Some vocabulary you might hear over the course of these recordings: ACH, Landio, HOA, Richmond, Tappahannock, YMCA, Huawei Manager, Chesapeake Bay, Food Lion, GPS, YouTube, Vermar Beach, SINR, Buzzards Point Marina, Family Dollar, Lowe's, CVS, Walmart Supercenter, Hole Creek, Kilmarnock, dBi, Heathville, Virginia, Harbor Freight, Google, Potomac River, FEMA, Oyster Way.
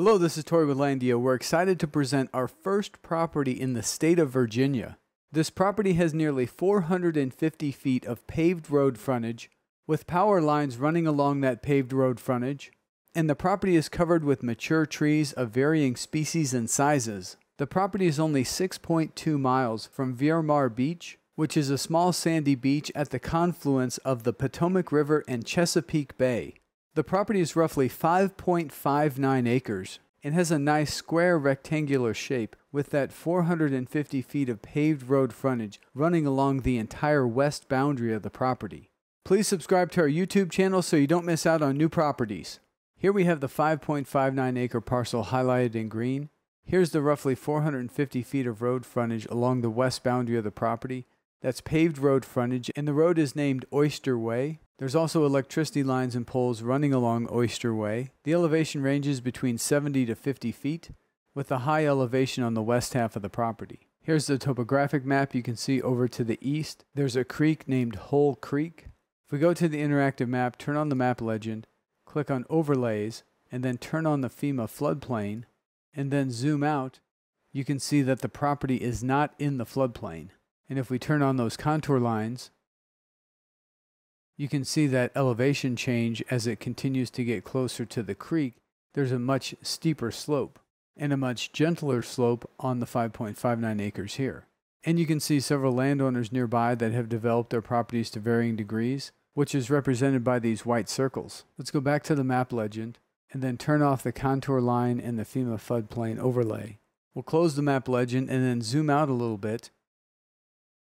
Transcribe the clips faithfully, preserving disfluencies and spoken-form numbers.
Hello, this is Tori with Landio. We're excited to present our first property in the state of Virginia. This property has nearly four hundred fifty feet of paved road frontage, with power lines running along that paved road frontage, and the property is covered with mature trees of varying species and sizes. The property is only six point two miles from Vermar Beach, which is a small sandy beach at the confluence of the Potomac River and Chesapeake Bay. The property is roughly five point five nine acres and has a nice square rectangular shape with that four hundred fifty feet of paved road frontage running along the entire west boundary of the property. Please subscribe to our YouTube channel so you don't miss out on new properties. Here we have the five point five nine acre parcel highlighted in green. Here's the roughly four hundred fifty feet of road frontage along the west boundary of the property. That's paved road frontage, and the road is named Oyster Way. There's also electricity lines and poles running along Oyster Way. The elevation ranges between seventy to fifty feet, with a high elevation on the west half of the property. Here's the topographic map you can see over to the east. There's a creek named Hole Creek. If we go to the interactive map, turn on the map legend, click on Overlays, and then turn on the FEMA floodplain, and then zoom out, you can see that the property is not in the floodplain. And if we turn on those contour lines, you can see that elevation change as it continues to get closer to the creek. There's a much steeper slope and a much gentler slope on the five point five nine acres here. And you can see several landowners nearby that have developed their properties to varying degrees, which is represented by these white circles. Let's go back to the map legend and then turn off the contour line and the FEMA floodplain overlay. We'll close the map legend and then zoom out a little bit.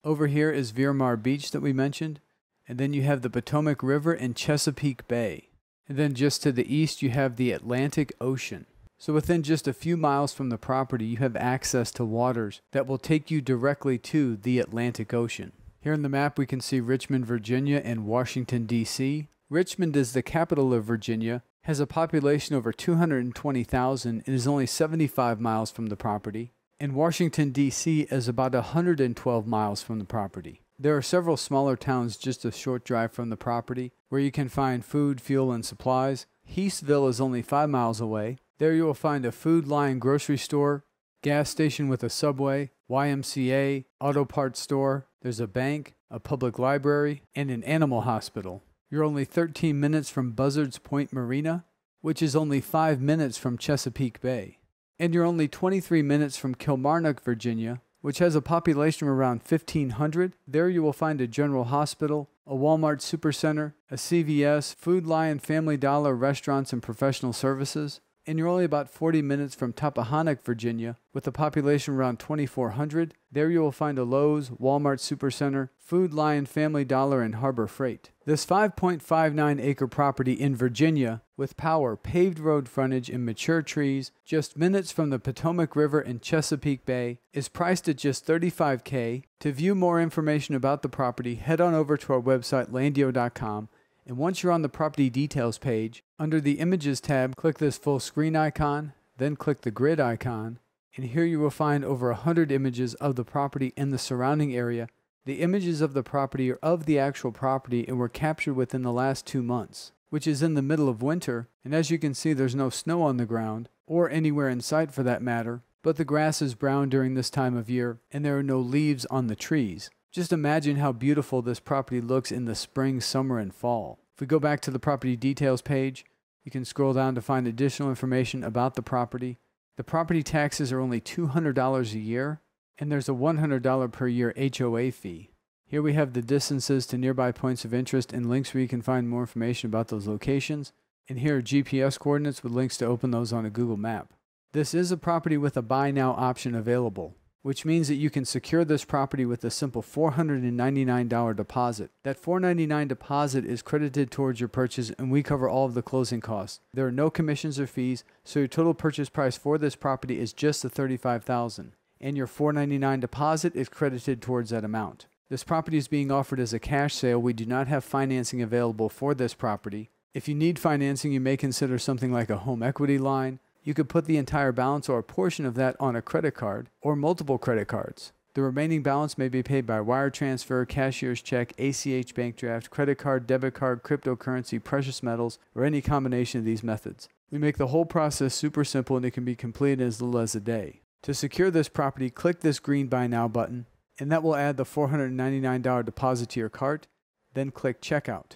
Over here is Vermar Beach that we mentioned, and then you have the Potomac River and Chesapeake Bay. And then just to the east you have the Atlantic Ocean. So within just a few miles from the property you have access to waters that will take you directly to the Atlantic Ocean. Here in the map we can see Richmond, Virginia and Washington, D C Richmond is the capital of Virginia, has a population over two hundred twenty thousand and is only seventy-five miles from the property. And Washington, D C is about one hundred twelve miles from the property. There are several smaller towns just a short drive from the property where you can find food, fuel, and supplies. Heathville is only five miles away. There you will find a Food Lion grocery store, gas station with a subway, Y M C A, auto parts store. There's a bank, a public library, and an animal hospital. You're only thirteen minutes from Buzzards Point Marina, which is only five minutes from Chesapeake Bay. And you're only twenty-three minutes from Kilmarnock, Virginia, which has a population of around fifteen hundred. There you will find a general hospital, a Walmart Supercenter, a C V S, Food Lion, Family Dollar, restaurants, and professional services. And you're only about forty minutes from Tappahannock, Virginia, with a population around twenty-four hundred. There you will find a Lowe's, Walmart Supercenter, Food Lion, Family Dollar, and Harbor Freight. This five point five nine acre property in Virginia, with power, paved road frontage, and mature trees, just minutes from the Potomac River and Chesapeake Bay, is priced at just thirty-five K. To view more information about the property, head on over to our website, landio dot com. And once you're on the property details page, under the images tab, click this full screen icon, then click the grid icon, and here you will find over one hundred images of the property and the surrounding area. The images of the property are of the actual property and were captured within the last two months, which is in the middle of winter, and as you can see there's no snow on the ground, or anywhere in sight for that matter, but the grass is brown during this time of year, and there are no leaves on the trees. Just imagine how beautiful this property looks in the spring, summer, and fall. If we go back to the property details page, you can scroll down to find additional information about the property. The property taxes are only two hundred dollars a year, and there's a one hundred dollars per year H O A fee. Here we have the distances to nearby points of interest and links where you can find more information about those locations. And here are G P S coordinates with links to open those on a Google map. This is a property with a buy now option available, which means that you can secure this property with a simple four hundred ninety-nine dollar deposit. That four hundred ninety-nine dollar deposit is credited towards your purchase, and we cover all of the closing costs. There are no commissions or fees, so your total purchase price for this property is just the thirty-five thousand dollars, and your four hundred ninety-nine dollar deposit is credited towards that amount. This property is being offered as a cash sale. We do not have financing available for this property. If you need financing, you may consider something like a home equity line. You could put the entire balance or a portion of that on a credit card or multiple credit cards. The remaining balance may be paid by wire transfer, cashier's check, A C H bank draft, credit card, debit card, cryptocurrency, precious metals, or any combination of these methods. We make the whole process super simple and it can be completed in as little as a day. To secure this property, click this green Buy Now button, and that will add the four hundred ninety-nine dollar deposit to your cart, then click Checkout.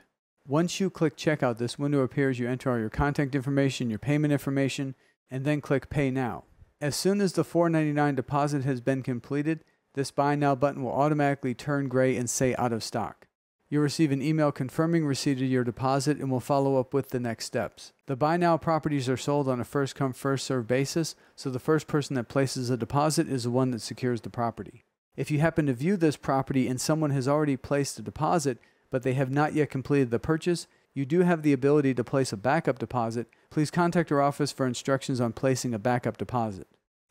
Once you click Checkout, this window appears. You enter all your contact information, your payment information, and then click Pay Now. As soon as the four ninety-nine dollar deposit has been completed, this Buy Now button will automatically turn gray and say Out of Stock. You'll receive an email confirming receipt of your deposit and will follow up with the next steps. The Buy Now properties are sold on a first-come, first-served basis, so the first person that places a deposit is the one that secures the property. If you happen to view this property and someone has already placed a deposit, but they have not yet completed the purchase, you do have the ability to place a backup deposit. Please contact our office for instructions on placing a backup deposit.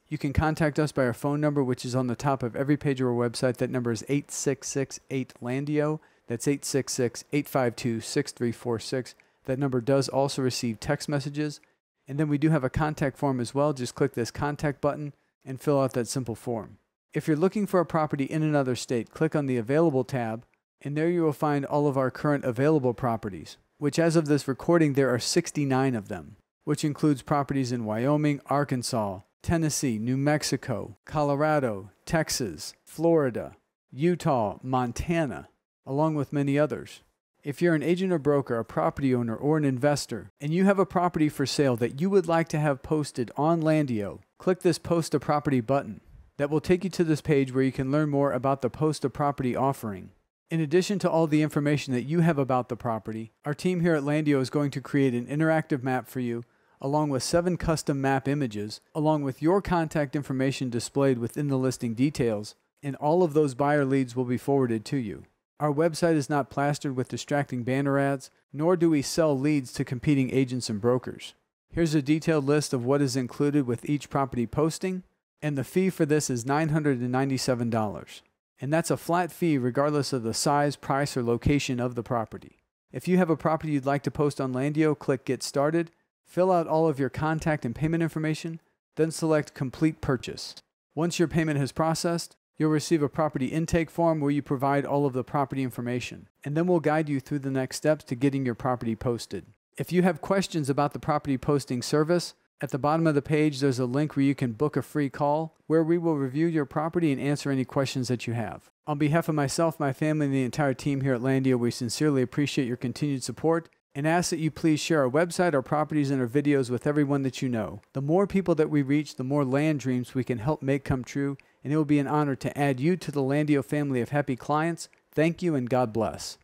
You can contact us by our phone number, which is on the top of every page of our website. That number is eight six six eight Landio. That's eight six six, eight five two, six three four six. That number does also receive text messages. And then we do have a contact form as well. Just click this contact button and fill out that simple form. If you're looking for a property in another state, click on the Available tab, and there you will find all of our current available properties, which as of this recording, there are sixty-nine of them, which includes properties in Wyoming, Arkansas, Tennessee, New Mexico, Colorado, Texas, Florida, Utah, Montana, along with many others. If you're an agent or broker, a property owner, or an investor, and you have a property for sale that you would like to have posted on Landio, click this Post a Property button. That will take you to this page where you can learn more about the Post a Property offering. In addition to all the information that you have about the property, our team here at Landio is going to create an interactive map for you, along with seven custom map images, along with your contact information displayed within the listing details, and all of those buyer leads will be forwarded to you. Our website is not plastered with distracting banner ads, nor do we sell leads to competing agents and brokers. Here's a detailed list of what is included with each property posting, and the fee for this is nine hundred ninety-seven dollars. And that's a flat fee regardless of the size, price, or location of the property. If you have a property you'd like to post on Landio, click Get Started, fill out all of your contact and payment information, then select Complete Purchase. Once your payment has processed, you'll receive a property intake form where you provide all of the property information, and then we'll guide you through the next steps to getting your property posted. If you have questions about the property posting service, at the bottom of the page there's a link where you can book a free call where we will review your property and answer any questions that you have. On behalf of myself, my family, and the entire team here at Landio, we sincerely appreciate your continued support and ask that you please share our website, our properties, and our videos with everyone that you know. The more people that we reach, the more land dreams we can help make come true, and it will be an honor to add you to the Landio family of happy clients. Thank you and God bless.